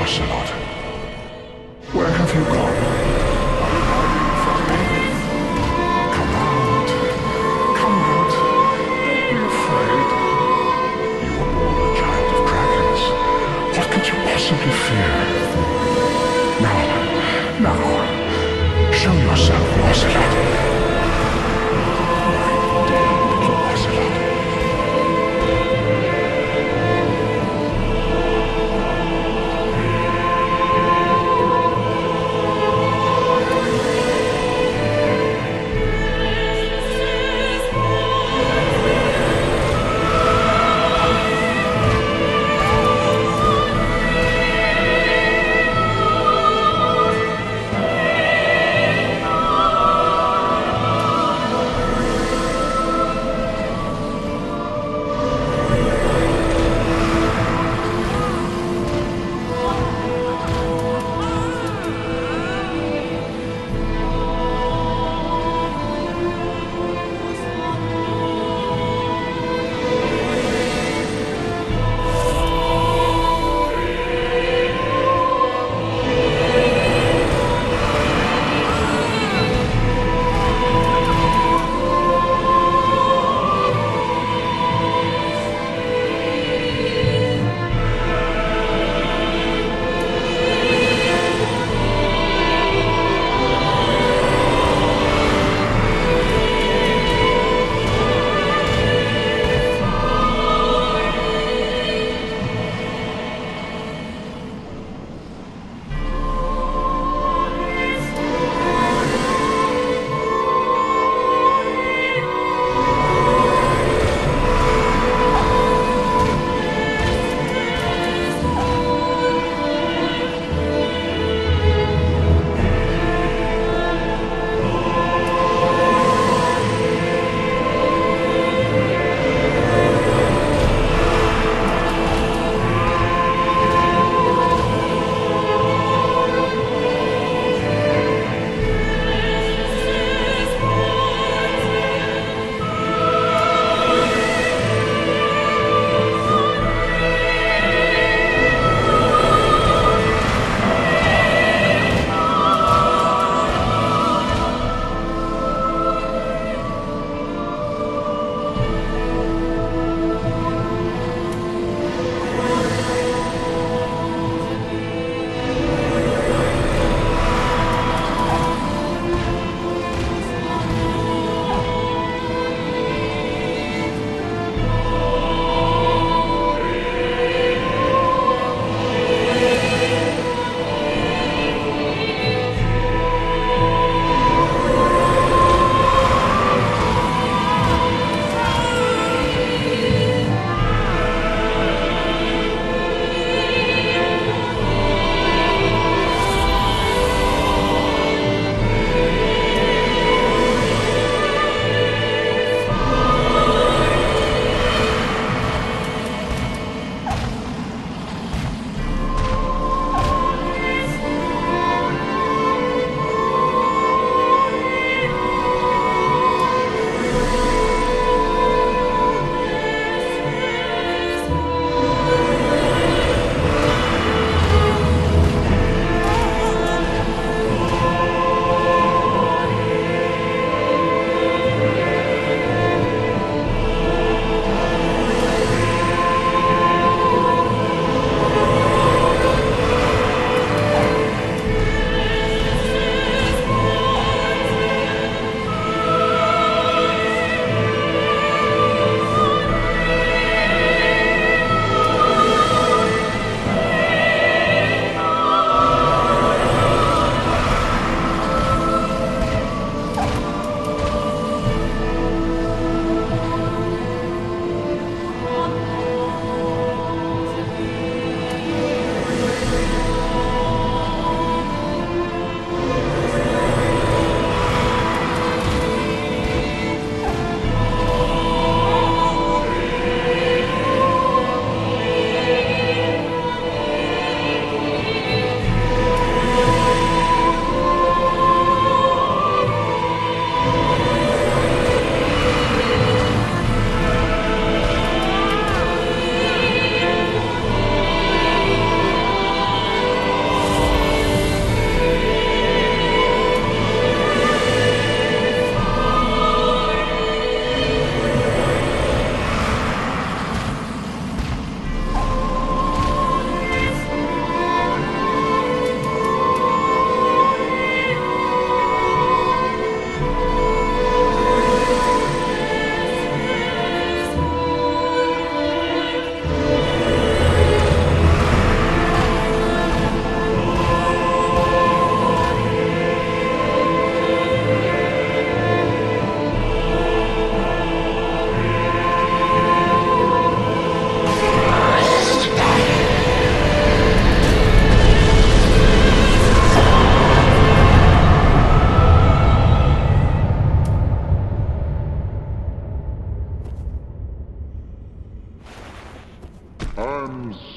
Ocelot. Where have you gone? Are you hiding from me? Come out. Come out. Don't be afraid. You were born a child of dragons. What could you possibly fear? Now, now, show yourself, Ocelot. Adam's